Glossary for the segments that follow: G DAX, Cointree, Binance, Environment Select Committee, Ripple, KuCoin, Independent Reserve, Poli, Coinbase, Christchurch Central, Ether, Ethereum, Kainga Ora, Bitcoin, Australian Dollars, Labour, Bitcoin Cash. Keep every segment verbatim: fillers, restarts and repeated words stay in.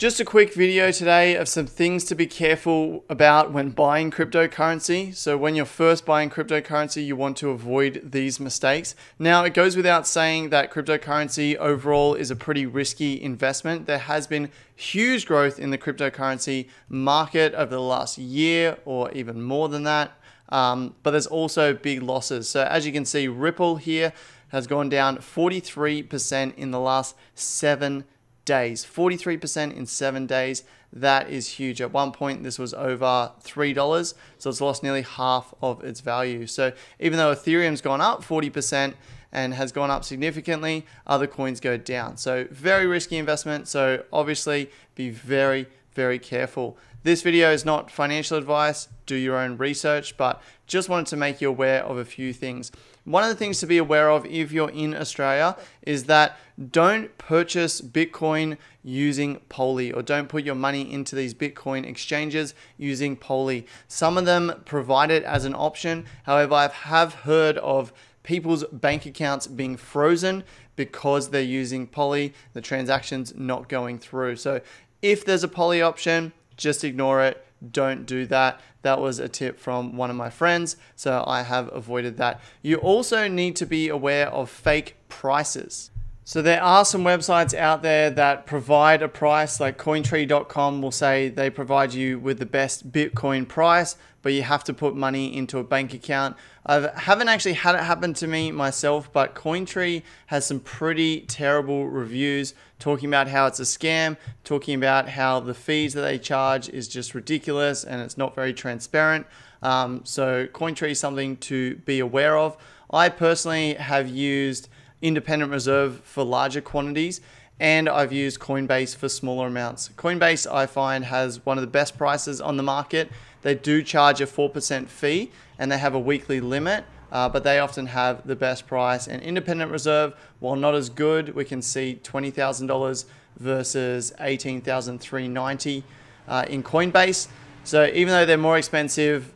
Just a quick video today of some things to be careful about when buying cryptocurrency. So when you're first buying cryptocurrency, you want to avoid these mistakes. Now, it goes without saying that cryptocurrency overall is a pretty risky investment. There has been huge growth in the cryptocurrency market over the last year or even more than that. Um, but there's also big losses. So as you can see, Ripple here has gone down forty-three percent in the last seven days, forty-three percent in seven days. That is huge. At one point, this was over three dollars. So it's lost nearly half of its value. So even though Ethereum's gone up forty percent and has gone up significantly, other coins go down. So very risky investment. So obviously be very, very careful. This video is not financial advice. Do your own research, but just wanted to make you aware of a few things. One of the things to be aware of if you're in Australia is that don't purchase Bitcoin using Poli, or don't put your money into these Bitcoin exchanges using Poli. Some of them provide it as an option. However, I have heard of people's bank accounts being frozen because they're using Poli, the transactions not going through. So if there's a Poli option, just ignore it. Don't do that. That was a tip from one of my friends, so I have avoided that. You also need to be aware of fake prices. So there are some websites out there that provide a price, like Cointree dot com will say they provide you with the best Bitcoin price, but you have to put money into a bank account. I haven't actually had it happen to me myself, but Cointree has some pretty terrible reviews talking about how it's a scam, talking about how the fees that they charge is just ridiculous and it's not very transparent. Um, so Cointree is something to be aware of. I personally have used Independent Reserve for larger quantities, and I've used Coinbase for smaller amounts. Coinbase, I find, has one of the best prices on the market. They do charge a four percent fee and they have a weekly limit, uh, but they often have the best price. And Independent Reserve, while not as good, we can see twenty thousand dollars versus eighteen thousand three hundred ninety dollars uh, in Coinbase. So even though they're more expensive,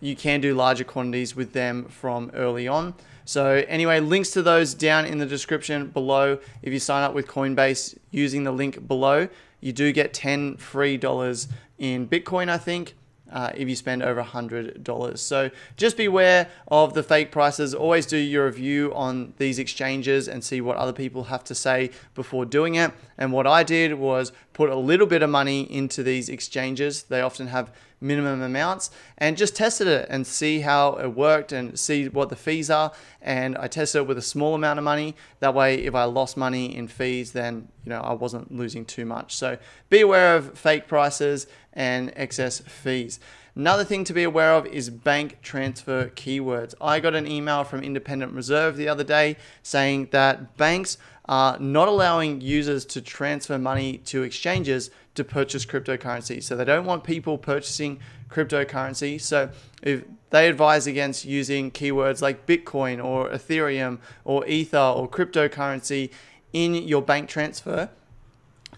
you can do larger quantities with them from early on. So anyway, links to those down in the description below. If you sign up with Coinbase using the link below, you do get ten free dollars in Bitcoin, I think, uh, if you spend over one hundred dollars. So just beware of the fake prices. Always do your review on these exchanges and see what other people have to say before doing it. And what I did was put a little bit of money into these exchanges. They often have minimum amounts, and just tested it and see how it worked and see what the fees are. And I tested it with a small amount of money. That way, if I lost money in fees, then, you know, I wasn't losing too much. So be aware of fake prices and excess fees. Another thing to be aware of is bank transfer keywords. I got an email from Independent Reserve the other day saying that banks are not allowing users to transfer money to exchanges to purchase cryptocurrency. So they don't want people purchasing cryptocurrency. So if they advise against using keywords like Bitcoin or Ethereum or Ether or cryptocurrency in your bank transfer.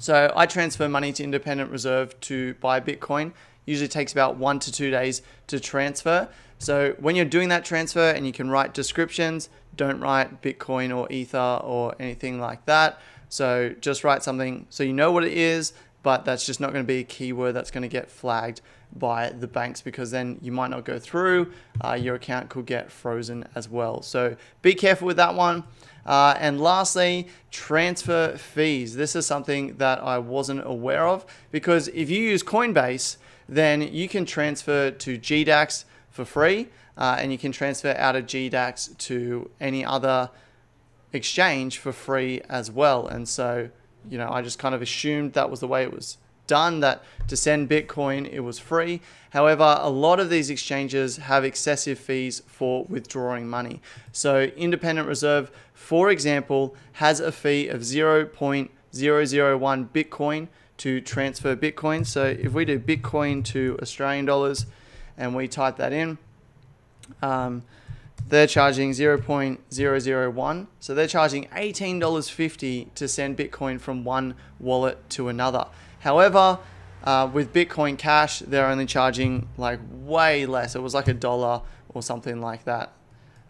So I transfer money to Independent Reserve to buy Bitcoin. Usually takes about one to two days to transfer. So when you're doing that transfer, and you can write descriptions, don't write Bitcoin or Ether or anything like that. So just write something so you know what it is, but that's just not going to be a keyword that's going to get flagged by the banks, because then you might not go through. Uh, your account could get frozen as well. So be careful with that one. Uh, and lastly, transfer fees. This is something that I wasn't aware of, because if you use Coinbase, then you can transfer to G DAX for free, uh, and you can transfer out of G DAX to any other exchange for free as well. And so, you know, I just kind of assumed that was the way it was done, that to send Bitcoin, it was free. However, a lot of these exchanges have excessive fees for withdrawing money. So Independent Reserve, for example, has a fee of zero point zero zero one Bitcoin to transfer Bitcoin. So if we do Bitcoin to Australian dollars and we type that in, um, they're charging zero point zero zero one. So they're charging eighteen dollars fifty to send Bitcoin from one wallet to another. However, uh, with Bitcoin Cash, they're only charging like way less. It was like a dollar or something like that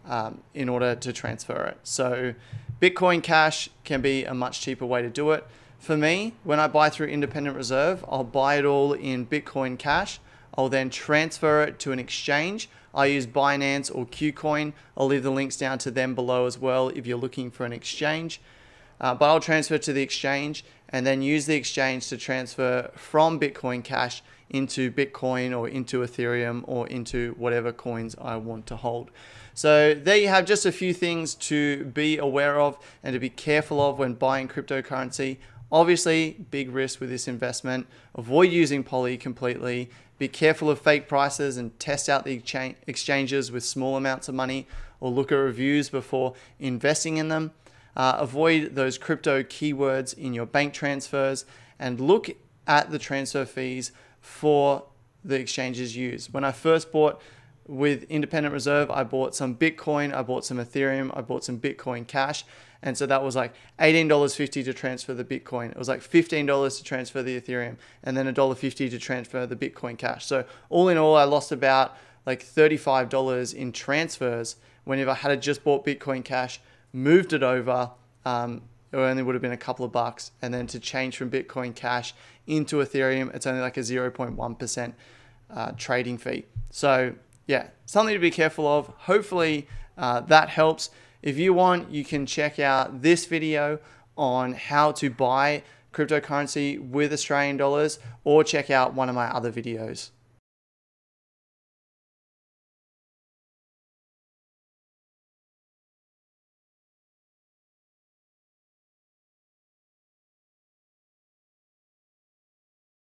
um, in order to transfer it. So Bitcoin Cash can be a much cheaper way to do it. For me, when I buy through Independent Reserve, I'll buy it all in Bitcoin Cash. I'll then transfer it to an exchange. I use Binance or KuCoin. I'll leave the links down to them below as well if you're looking for an exchange. Uh, but I'll transfer to the exchange and then use the exchange to transfer from Bitcoin Cash into Bitcoin or into Ethereum or into whatever coins I want to hold. So there you have just a few things to be aware of and to be careful of when buying cryptocurrency. Obviously, big risk with this investment. Avoid using Poli completely. Be careful of fake prices and test out the exchanges with small amounts of money, or look at reviews before investing in them. Uh, avoid those crypto keywords in your bank transfers and look at the transfer fees for the exchanges used. When I first bought with Independent Reserve, I bought some Bitcoin, I bought some Ethereum, I bought some Bitcoin Cash. And so that was like eighteen dollars fifty to transfer the Bitcoin. It was like fifteen dollars to transfer the Ethereum and then one dollar fifty to transfer the Bitcoin Cash. So all in all, I lost about like thirty-five dollars in transfers whenever I had just bought Bitcoin Cash, moved it over, um, it only would have been a couple of bucks. And then to change from Bitcoin Cash into Ethereum, it's only like a zero point one percent uh, trading fee. So yeah, something to be careful of. Hopefully uh, that helps. If you want, you can check out this video on how to buy cryptocurrency with Australian dollars, or check out one of my other videos.